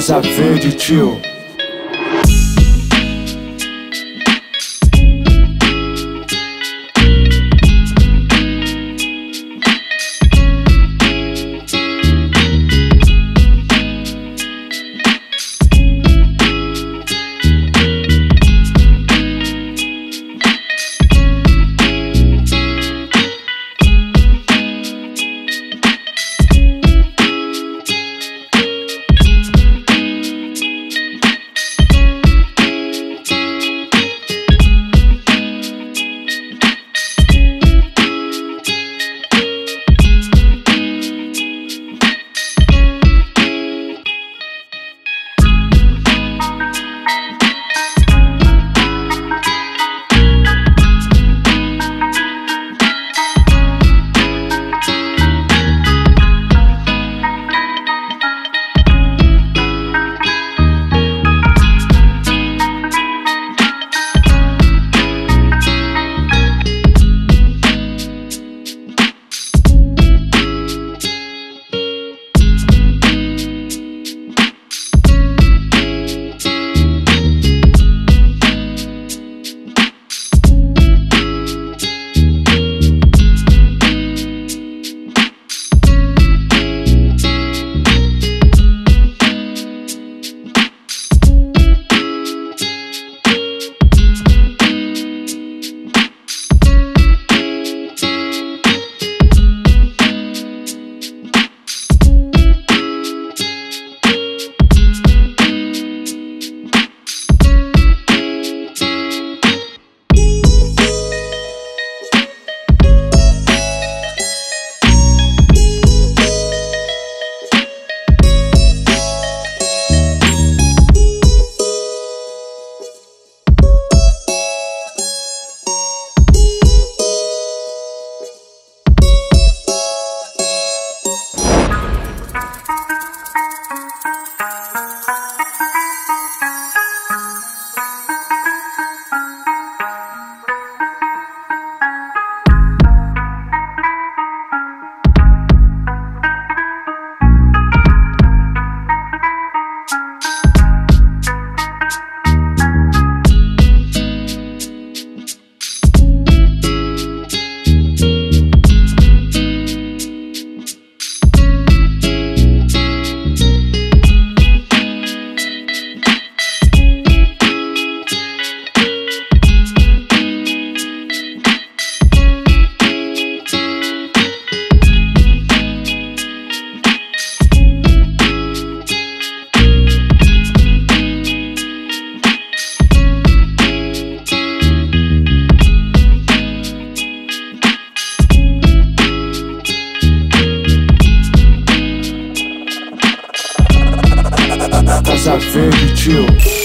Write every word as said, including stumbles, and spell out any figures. Casa Verde, tio. Casa Verde, tio.